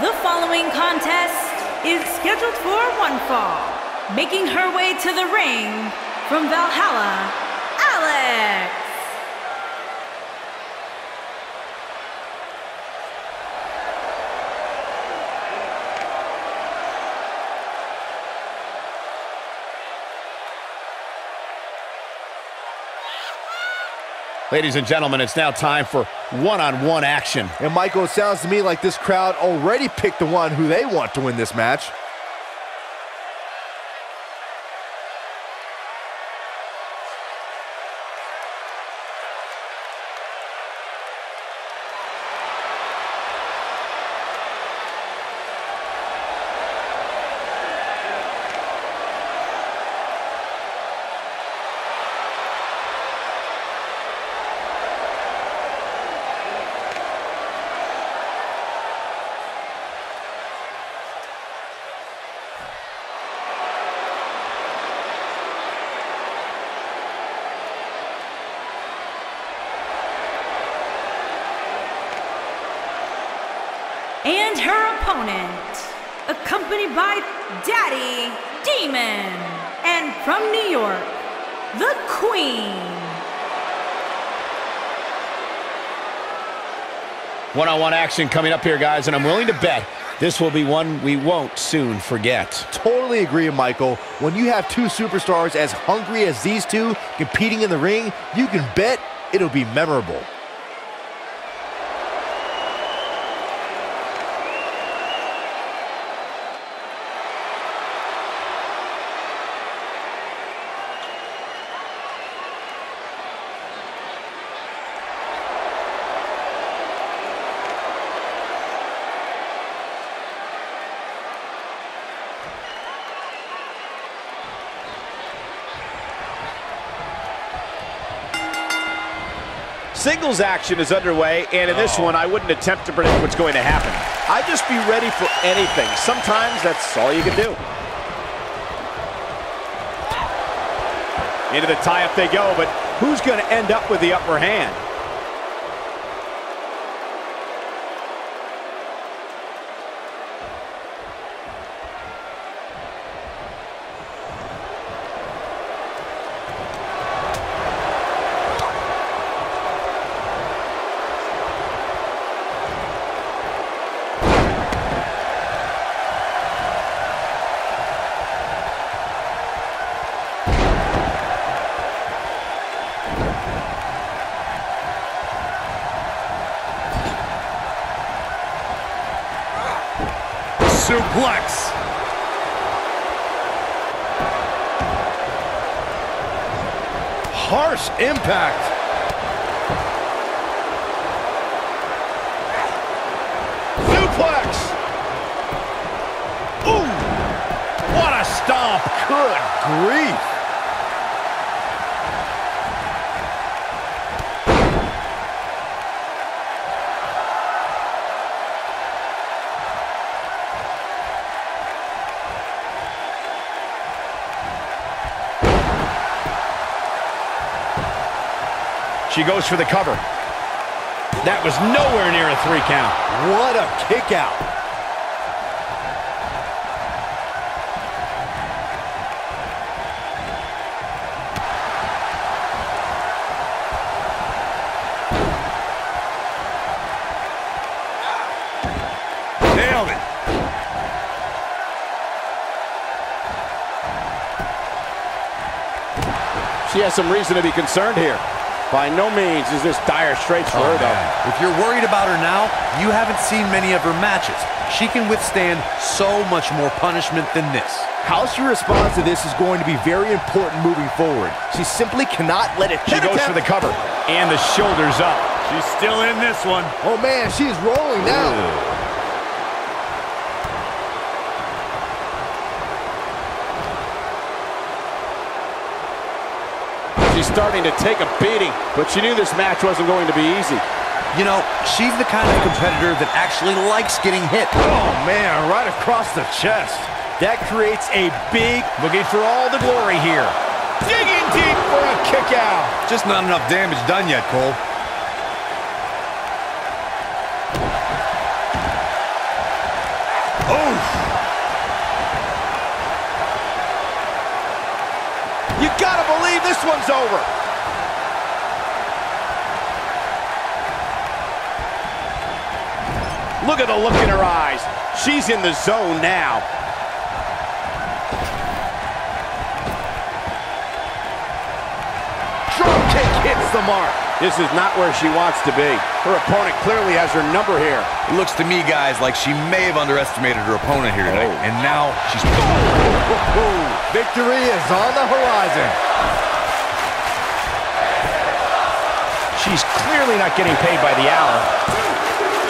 The following contest is scheduled for one fall. Making her way to the ring from Valhalla, Alex. Ladies and gentlemen, it's now time for one-on-one action. And Michael, it sounds to me like this crowd already picked the one who they want to win this match. And her opponent, accompanied by Daddy Demon, and from New York, the Queen. One-on-one action coming up here, guys, and I'm willing to bet this will be one we won't soon forget. Totally agree, Michael. When you have two superstars as hungry as these two competing in the ring, you can bet it'll be memorable. Singles action is underway, and in this one, I wouldn't attempt to predict what's going to happen. I'd just be ready for anything. Sometimes that's all you can do. Into the tie-up they go, but who's going to end up with the upper hand? Suplex. Harsh impact. Suplex. Ooh. What a stomp. Good grief. She goes for the cover. That was nowhere near a three count. What a kick out. Nailed it. She has some reason to be concerned here. By no means is this dire straits for her, though. If you're worried about her now, you haven't seen many of her matches. She can withstand so much more punishment than this. How she responds to this is going to be very important moving forward. She simply cannot let it... She goes for the cover, and the shoulder's up. She's still in this one. Oh, man, she's rolling now. Ooh. Starting to take a beating, but she knew this match wasn't going to be easy. You know, she's the kind of competitor that actually likes getting hit. Oh, man, right across the chest. That creates a big... Looking for all the glory here. Digging deep for a kick out. Just not enough damage done yet, Cole. don't believe this one's over. Look at the look in her eyes. She's in the zone now. Drop kick hits the mark. This is not where she wants to be. Her opponent clearly has her number here. It looks to me, guys, like she may have underestimated her opponent here tonight. And now she's... Victory is on the horizon. She's clearly not getting paid by the hour.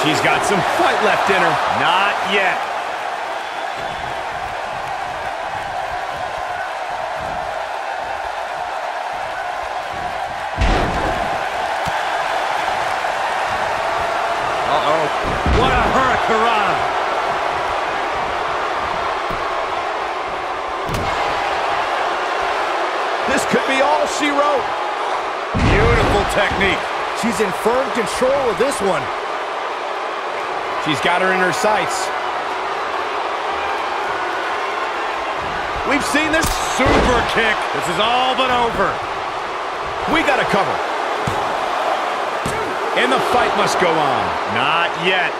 She's got some fight left in her. Not yet. Uh-oh. What a hurricanrana. This could be all she wrote. Beautiful technique. She's in firm control of this one. She's got her in her sights. We've seen this super kick. This is all but over. We got to cover. And the fight must go on. Not yet.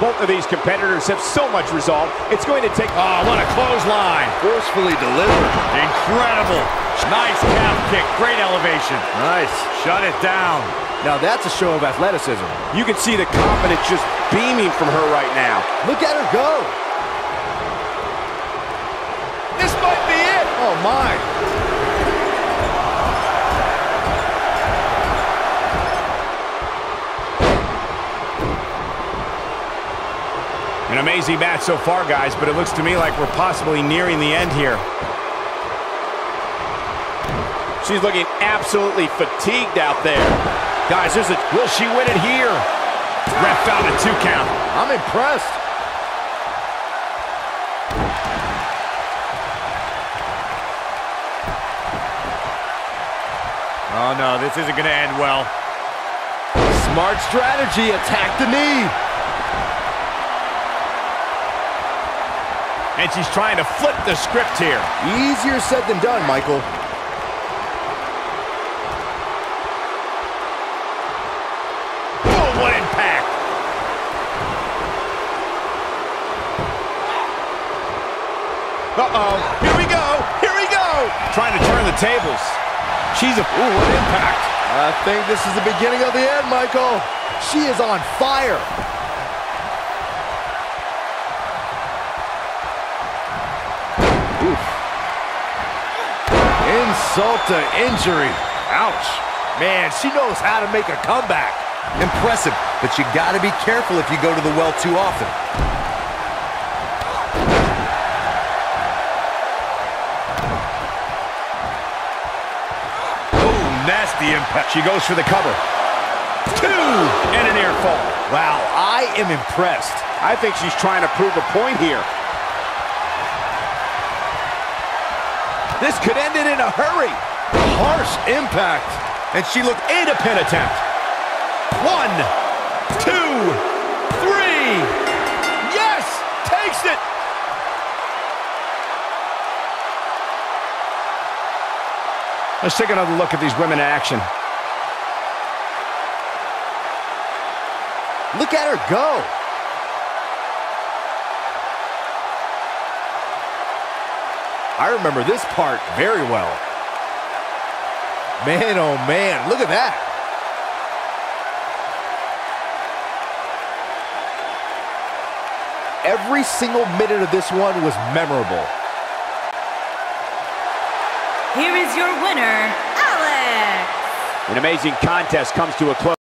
Both of these competitors have so much resolve, it's going to take... Oh, what a clothesline. Forcefully delivered. Incredible. Nice calf kick. Great elevation. Nice. Shut it down. Now that's a show of athleticism. You can see the confidence just beaming from her right now. Look at her go. This might be it. Oh, my. An amazing match so far, guys, but it looks to me like we're possibly nearing the end here. She's looking absolutely fatigued out there. Guys, there's a... Will she win it here? Ref found a 2 count. I'm impressed. Oh, no, this isn't going to end well. Smart strategy. Attack the knee. And she's trying to flip the script here. Easier said than done, Michael. Oh, what impact! Uh-oh. Here we go! Here we go! Trying to turn the tables. She's a... Ooh, what impact! I think this is the beginning of the end, Michael. She is on fire. Insult to injury. Ouch. Man, she knows how to make a comeback. Impressive, but you got to be careful if you go to the well too often. Oh, nasty impact. She goes for the cover. 2 and an air fall. Wow, I am impressed. I think she's trying to prove a point here. This could end it in a hurry. Harsh impact. And she looked in a pin attempt. 1, 2, 3. Yes! Takes it! Let's take another look at these women in action. Look at her go. I remember this part very well. Man, oh man, look at that. Every single minute of this one was memorable. Here is your winner, Alex. An amazing contest comes to a close.